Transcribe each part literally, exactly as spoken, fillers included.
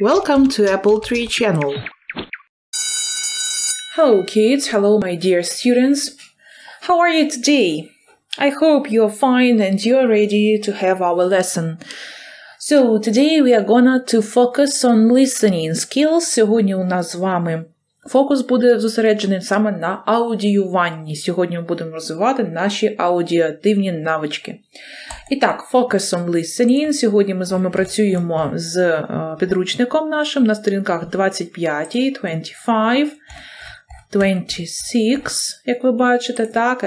Welcome to Apple Tree Channel. Hello kids, hello my dear students. How are you today? I hope you are fine and you are ready to have our lesson. So today we are gonna to focus on listening skills. Сьогодні у нас з вами фокус буде зосереджений саме на аудіюванні. Сьогодні ми будемо розвивати наші аудіативні навички. І так, focus on listening. Сьогодні ми з вами працюємо з підручником нашим на сторінках двадцять п'ять, двадцять п'ять, двадцять шість, як ви бачите, так.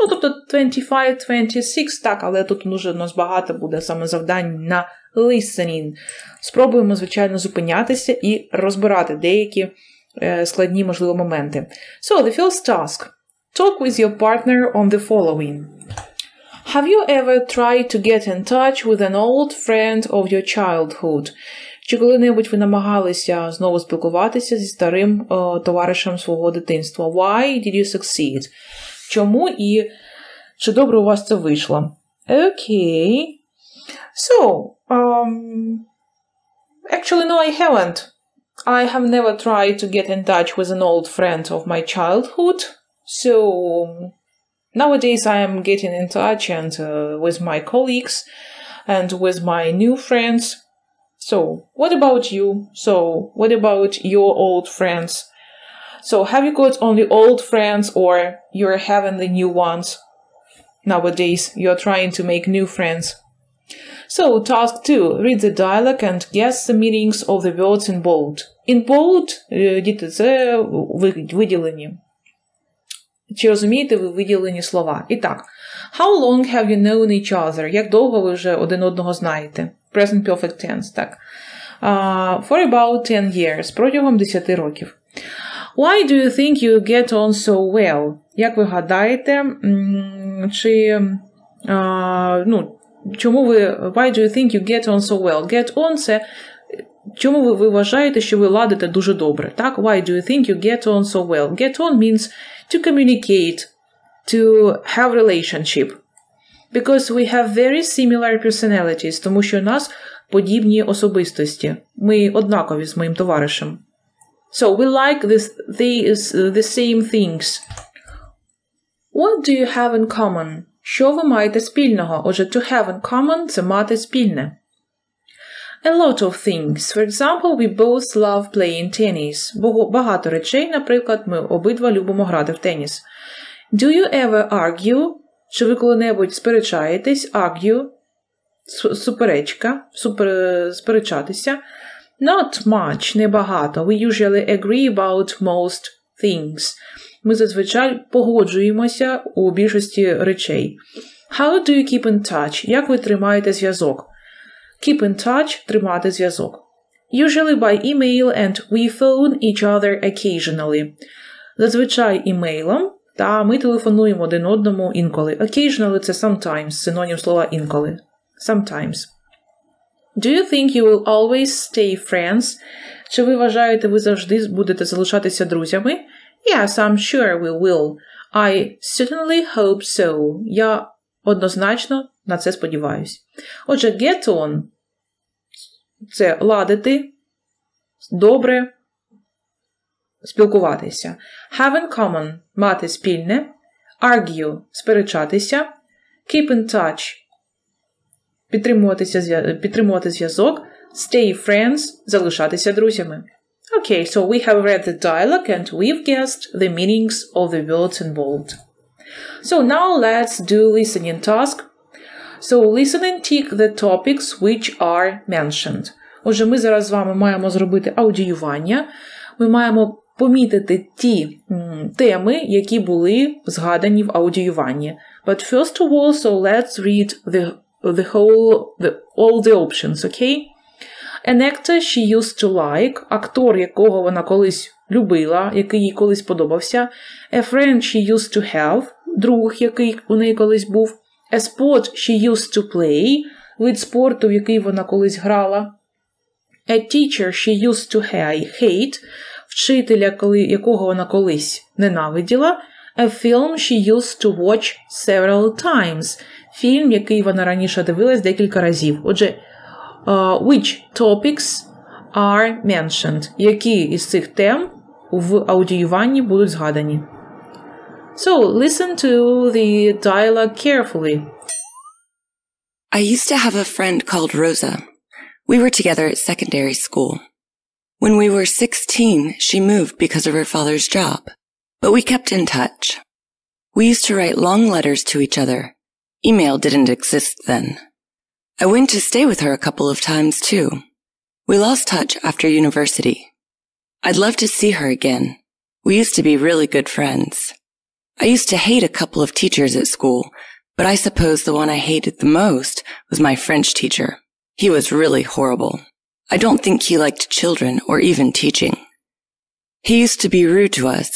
Ну, тобто двадцять п'ять, двадцять шість, так, але тут дуже у нас багато буде саме завдань на listening. Спробуємо, звичайно, зупинятися і розбирати деякі складні, можливо, моменти. So, the first task. Talk with your partner on the following. Have you ever tried to get in touch with an old friend of your childhood? Чи коли-небудь ви намагалися знову спілкуватися зі старим товаришем свого дитинства? Why did you succeed? Чому і чи добре у вас це вийшло? Okay. So, um, actually no, I haven't. I have never tried to get in touch with an old friend of my childhood. So, nowadays I am getting in touch and uh, with my colleagues and with my new friends. So, what about you? So, what about your old friends? So, have you got only old friends or you're having the new ones? Nowadays, you're trying to make new friends. So, task two. Read the dialogue and guess the meanings of the words in bold. In bold, діти, це виділені. Чи розумієте ви виділені слова? І так. How long have you known each other? Як довго ви вже один одного знаєте? Present perfect tense, так. Uh, for about ten years. Протягом десять років. Why do you think you get on so well? Як ви гадаєте, чи, а, ну, чому ви, why do you think you get on so well? Get on – це, чому ви, ви вважаєте, що ви ладите дуже добре, так? Why do you think you get on so well? Get on means to communicate, to have relationship. Because we have very similar personalities, тому що у нас подібні особистості. Ми однакові з моїм товаришем. So, we like this, these, the same things. What do you have in common? Що ви маєте спільного? Отже, to have in common – це мати спільне. A lot of things. For example, we both love playing tennis. Багато речей, наприклад, ми обидва любимо грати в теніс. Do you ever argue? Чи ви коли-небудь сперечаєтесь? Argue – суперечка, супер, сперечатися. Not much, небагато. We usually agree about most things. Ми зазвичай погоджуємося у більшості речей. How do you keep in touch? Як ви тримаєте зв'язок? Keep in touch – тримати зв'язок. Usually by email and we phone each other occasionally. Зазвичай імейлом, та ми телефонуємо один одному інколи. Occasionally – це sometimes, синонім слова інколи. Sometimes. Do you think you will always stay friends? Чи ви вважаєте, ви завжди будете залишатися друзями? Yes, I'm sure we will. I certainly hope so. Я однозначно на це сподіваюся. Отже, get on – це ладити, добре, спілкуватися. Have in common – мати спільне. Argue – сперечатися. Keep in touch – підтримувати зв'язок, stay friends, залишатися друзями. Okay, so we have read the dialogue and we've guessed the meanings of the words in bold. So now let's do listening task. So listen and tick the topics which are mentioned. Отже, ми зараз з вами маємо зробити аудіювання. Ми маємо помітити ті теми, які були згадані в аудіюванні. But first of all, so let's read the the whole, the, all the options, okay? An actor she used to like, актор, якого вона колись любила, який їй колись подобався. A friend she used to have, друг, який у неї колись був. A sport she used to play, вид спорту, в який вона колись грала. A teacher she used to hate, вчителя, коли, якого вона колись ненавиділа. A film she used to watch several times. Фільм, який вона раніше дивилась декілька разів. Отже, uh, which topics are mentioned. Які із цих тем в аудіюванні будуть згадані? So, listen to the dialogue carefully. I used to have a friend called Rosa. We were together at secondary school. When we were sixteen, she moved because of her father's job, but we kept in touch. We used to write long letters to each other. Email didn't exist then. I went to stay with her a couple of times, too. We lost touch after university. I'd love to see her again. We used to be really good friends. I used to hate a couple of teachers at school, but I suppose the one I hated the most was my French teacher. He was really horrible. I don't think he liked children or even teaching. He used to be rude to us,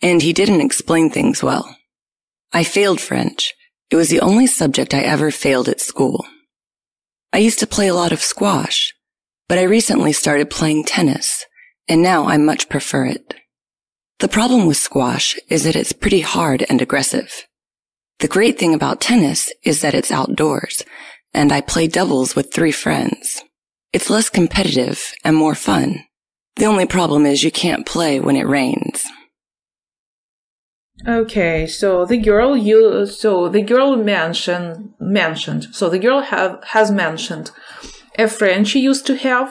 and he didn't explain things well. I failed French. It was the only subject I ever failed at school. I used to play a lot of squash, but I recently started playing tennis, and now I much prefer it. The problem with squash is that it's pretty hard and aggressive. The great thing about tennis is that it's outdoors, and I play doubles with three friends. It's less competitive and more fun. The only problem is you can't play when it rains. Okay, so the girl you so the girl mentioned mentioned. So the girl have has mentioned a friend she used to have,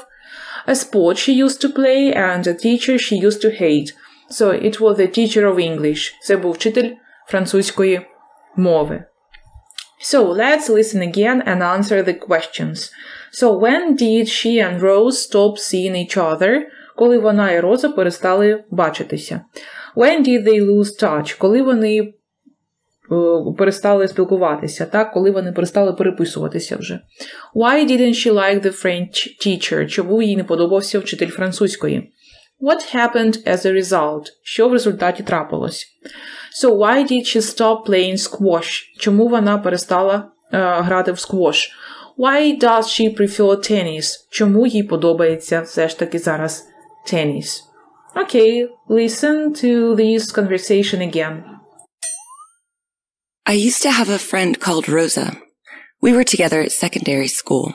a sport she used to play, and a teacher she used to hate. So it was the teacher of English. Це був вчитель французької мови. So let's listen again and answer the questions. So when did she and Rose stop seeing each other? Коли вона і Роза перестали бачитися. When did they lose touch? Коли вони uh, перестали спілкуватися, так? Коли вони перестали переписуватися вже. Why didn't she like the French teacher? Чому їй не подобався вчитель французької? What happened as a result? Що в результаті трапилось? So why did she stop playing squash? Чому вона перестала uh, грати в сквош? Why does she prefer tennis? Чому їй подобається все ж таки зараз tennis? Okay, listen to this conversation again. I used to have a friend called Rosa. We were together at secondary school.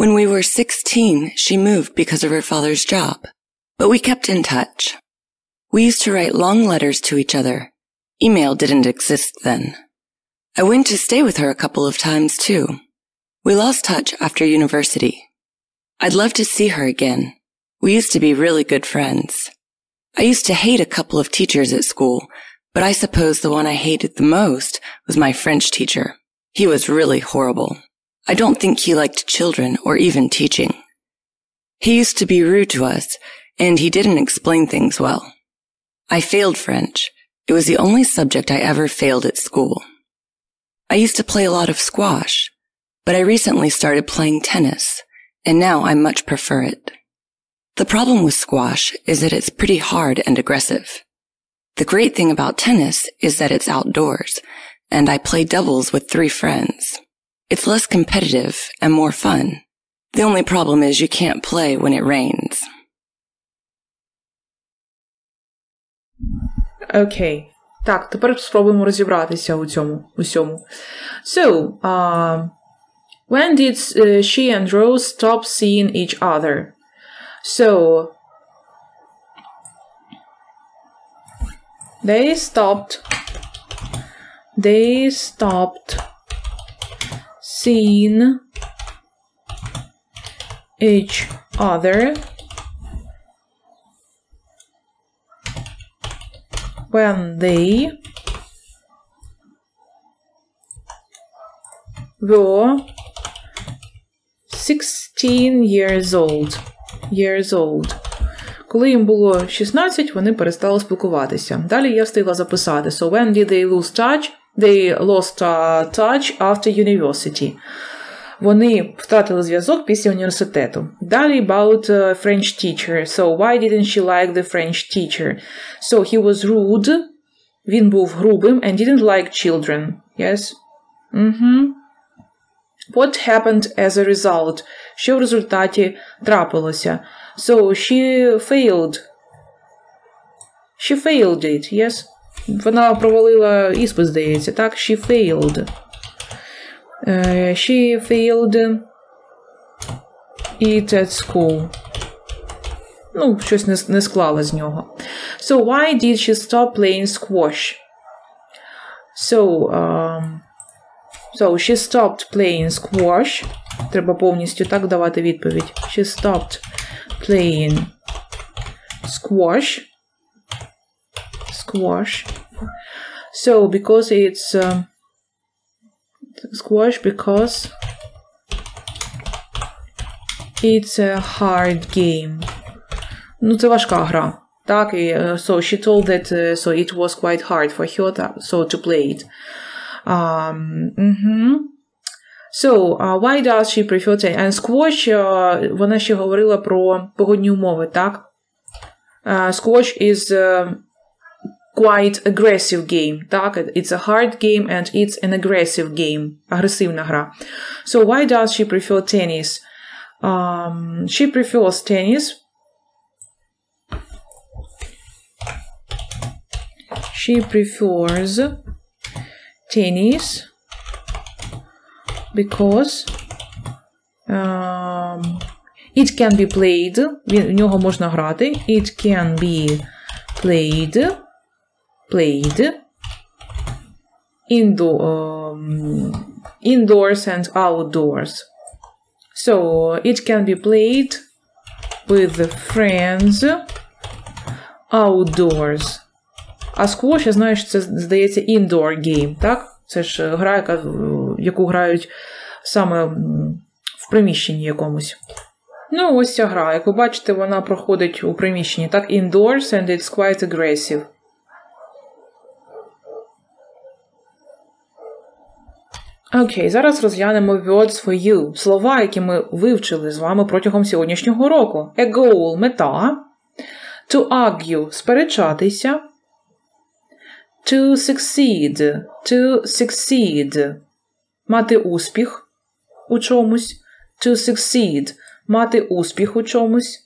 When we were sixteen, she moved because of her father's job, but we kept in touch. We used to write long letters to each other. Email didn't exist then. I went to stay with her a couple of times, too. We lost touch after university. I'd love to see her again. We used to be really good friends. I used to hate a couple of teachers at school, but I suppose the one I hated the most was my French teacher. He was really horrible. I don't think he liked children or even teaching. He used to be rude to us, and he didn't explain things well. I failed French. It was the only subject I ever failed at school. I used to play a lot of squash, but I recently started playing tennis, and now I much prefer it. The problem with squash is that it's pretty hard and aggressive. The great thing about tennis is that it's outdoors, and I play doubles with three friends. It's less competitive and more fun. The only problem is you can't play when it rains. Okay. Так, тепер спробуємо розібратися у цьому, усьому. So, uh, when did uh, she and Rose stop seeing each other? So, they stopped, they stopped seeing each other when they were sixteen years old. Years old. Коли їм було шістнадцять, вони перестали спілкуватися. Далі я встигла записати. So, when did they lose touch? They lost uh, touch after university. Вони втратили зв'язок після університету. Далі about uh, French teacher. So, why didn't she like the French teacher? So, he was rude. Він був грубим and didn't like children. Yes? Mm-hmm. What happened as a result? Що в результаті трапилося? So, she failed. She failed it, yes? Вона провалила іспит, здається, так? She failed. Uh, she failed eat at school. Ну, щось не, не склала з нього. So, why did she stop playing squash? So, um, so she stopped playing squash. Треба повністю так давати відповідь. She stopped playing squash. Squash. So, because it's... Uh, squash because... It's a hard game. Ну, це важка гра. Так, і, uh, so she told that uh, so it was quite hard for her to, so to play it. Um, mm-hmm. So, uh, why does she prefer to... And squash, uh, вона ще говорила про погодні умови, так? Uh, squash is uh, quite aggressive game, так? It's a hard game and it's an aggressive game. Агресивна гра. So, why does she prefer tennis? Um, she prefers tennis. She prefers tennis because um, it can be played. В нього можна грати. It can be played, played indo um, indoors and outdoors. So it can be played with friends outdoors. А squash, я знаю, що це, здається, indoor game, так? Це ж гра, яка, яку грають саме в приміщенні якомусь. Ну, ось ця гра. Як ви бачите, вона проходить у приміщенні, так? Indoors and it's quite aggressive. Окей, зараз розглянемо words for you. Слова, які ми вивчили з вами протягом сьогоднішнього року. A goal – мета. To argue – сперечатися. To succeed, to succeed, мати успіх у чомусь. To succeed, мати успіх у чомусь.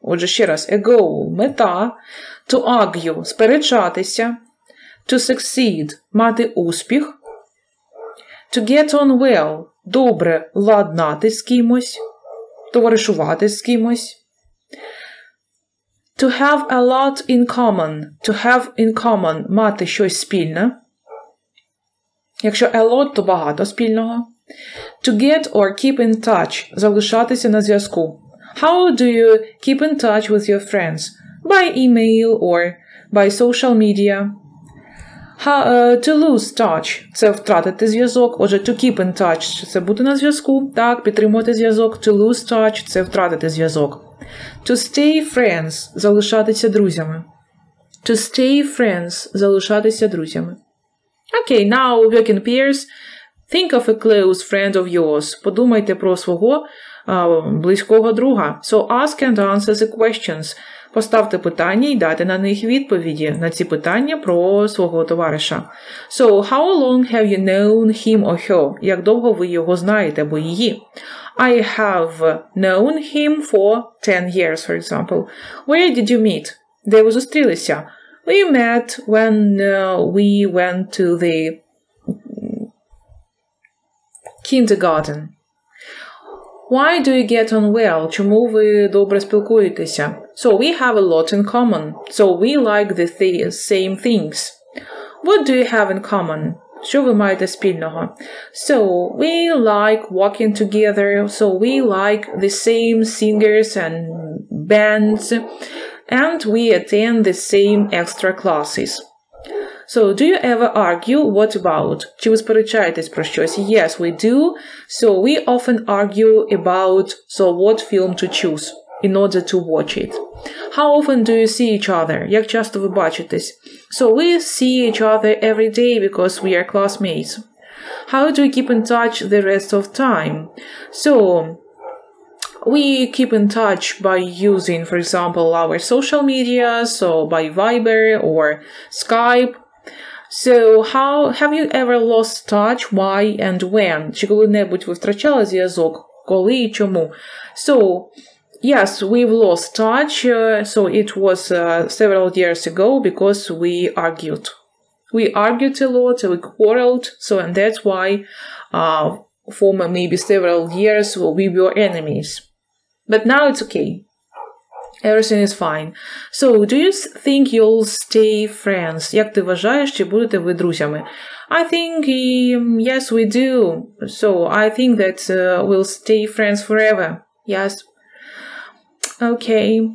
Отже, ще раз, a goal, мета. To argue, сперечатися. To succeed, мати успіх. To get on well, добре ладнати з кимось, товаришувати з кимось. To have a lot in common. To have in common. Мати щось спільне. Якщо a lot, то багато спільного. To get or keep in touch. Залишатися на зв'язку. How do you keep in touch with your friends? By email or by social media. How, uh, to lose touch. Це втратити зв'язок. Отже, to keep in touch. Це бути на зв'язку. Так, підтримувати зв'язок. To lose touch. Це втратити зв'язок. To stay friends – залишатися друзями. To stay friends – залишатися друзями. Okay, now we can peers. Think of a close friend of yours. Подумайте про свого uh, близького друга. So ask and answer the questions. Поставте питання і дайте на них відповіді, на ці питання про свого товариша. So, how long have you known him or her? Як довго ви його знаєте, або її? I have known him for ten years, for example. Where did you meet? Де ви зустрілися? We met when uh, we went to the kindergarten. Why do you get on well? Чому ви добре спілкуєтеся? So we have a lot in common. So we like the th same things. What do you have in common? Що ви маєте спільного? So we like walking together. So we like the same singers and bands. And we attend the same extra classes. So, do you ever argue? What about? Чи ви сперечаєтесь про щось? Yes, we do. So, we often argue about so what film to choose in order to watch it. How often do you see each other? Як часто ви бачитесь? So, we see each other every day because we are classmates. How do you keep in touch the rest of time? So, we keep in touch by using, for example, our social media, so by Viber or Skype. So, how have you ever lost touch? Why and when? Чи коли-небудь ви втрачали зв'язок? Коли і чому? So, yes, we've lost touch. Uh, so, it was uh, several years ago because we argued. We argued a lot, we quarreled. So, and that's why uh, for maybe several years we were enemies. But now it's okay. Everything is fine. So, do you think you'll stay friends? Як ти вважаєш, чи будете ви друзями? I think, yes, we do. So, I think that uh, we'll stay friends forever. Yes. Okay.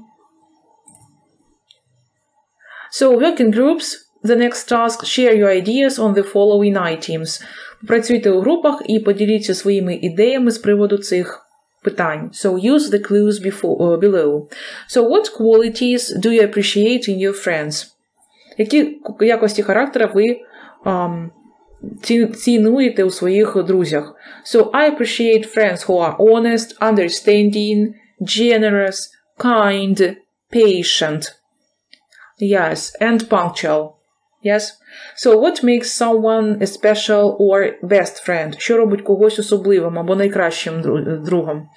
So, working groups. The next task – share your ideas on the following items. Працюйте у групах і поділіться своїми ідеями з приводу цих питань. So, use the clues before, uh, below. So, what qualities do you appreciate in your friends? Які якості характера ви um, ці, цінуєте у своїх друзях? So, I appreciate friends who are honest, understanding, generous, kind, patient. Yes, and punctual. Yes? So, what makes someone a special or best friend? Що робить когось особливим або найкращим другом?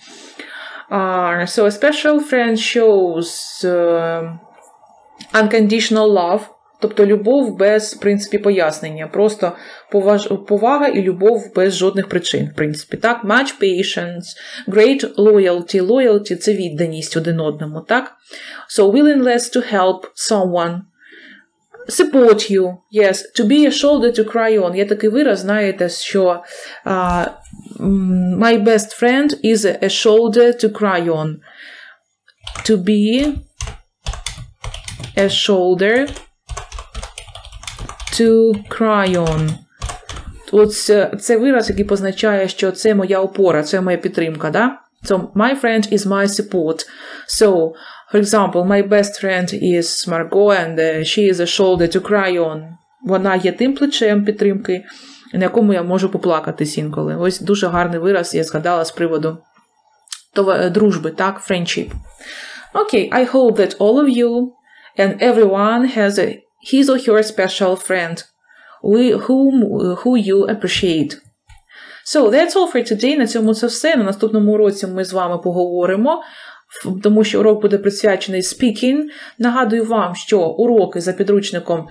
Uh, so, a special friend shows uh, unconditional love, тобто любов без, в принципі, пояснення. Просто поваж... повага і любов без жодних причин, в принципі. Так? Much patience, great loyalty. Loyalty – це відданість один одному, так? So, willingness to help someone. Support you, yes, to be a shoulder to cry on. Є такий вираз, знаєте, що uh, my best friend is a shoulder to cry on. To be a shoulder to cry on. Ось це вираз, який позначає, що це моя опора, це моя підтримка, да? So, my friend is my support. So, for example, my best friend is Margot, and uh, she is a shoulder to cry on. Вона є тим плечем підтримки, на якому я можу поплакатись інколи. Ось дуже гарний вираз я згадала з приводу дружби, так, friendship. Okay, I hope that all of you and everyone has a his or her special friend whom, who you appreciate. So, that's all for today. На цьому це все. На наступному уроці ми з вами поговоримо, тому що урок буде присвячений speaking. Нагадую вам, що уроки за підручником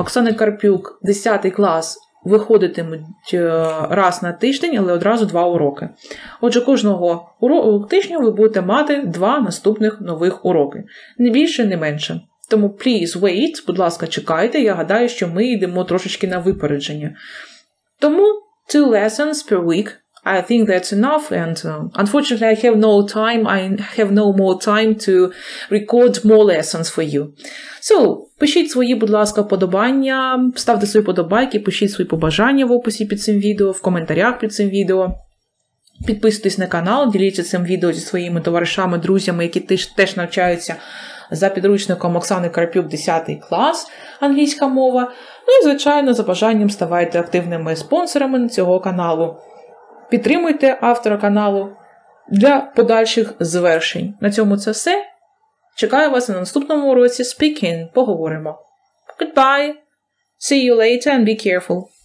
Оксани Карпюк десятий клас виходитимуть раз на тиждень, але одразу два уроки. Отже, кожного тижня ви будете мати два наступних нових уроки. Не більше, не менше. Тому please wait, будь ласка, чекайте. Я гадаю, що ми йдемо трошечки на випередження. Тому two lessons per week. I think that's enough, and uh, unfortunately I have no time, I have no more time to record more lessons for you. So, пишіть свої, будь ласка, вподобання, ставте свої вподобайки, пишіть свої побажання в описі під цим відео, в коментарях під цим відео. Підписуйтесь на канал, діліться цим відео зі своїми товаришами, друзями, які теж, теж навчаються за підручником Оксани Карпюк десятий клас, англійська мова. Ну і, звичайно, за бажанням ставайте активними спонсорами цього каналу. Підтримуйте автора каналу для подальших звершень. На цьому це все. Чекаю вас на наступному уроці Speaking. Поговоримо. Goodbye. See you later and be careful.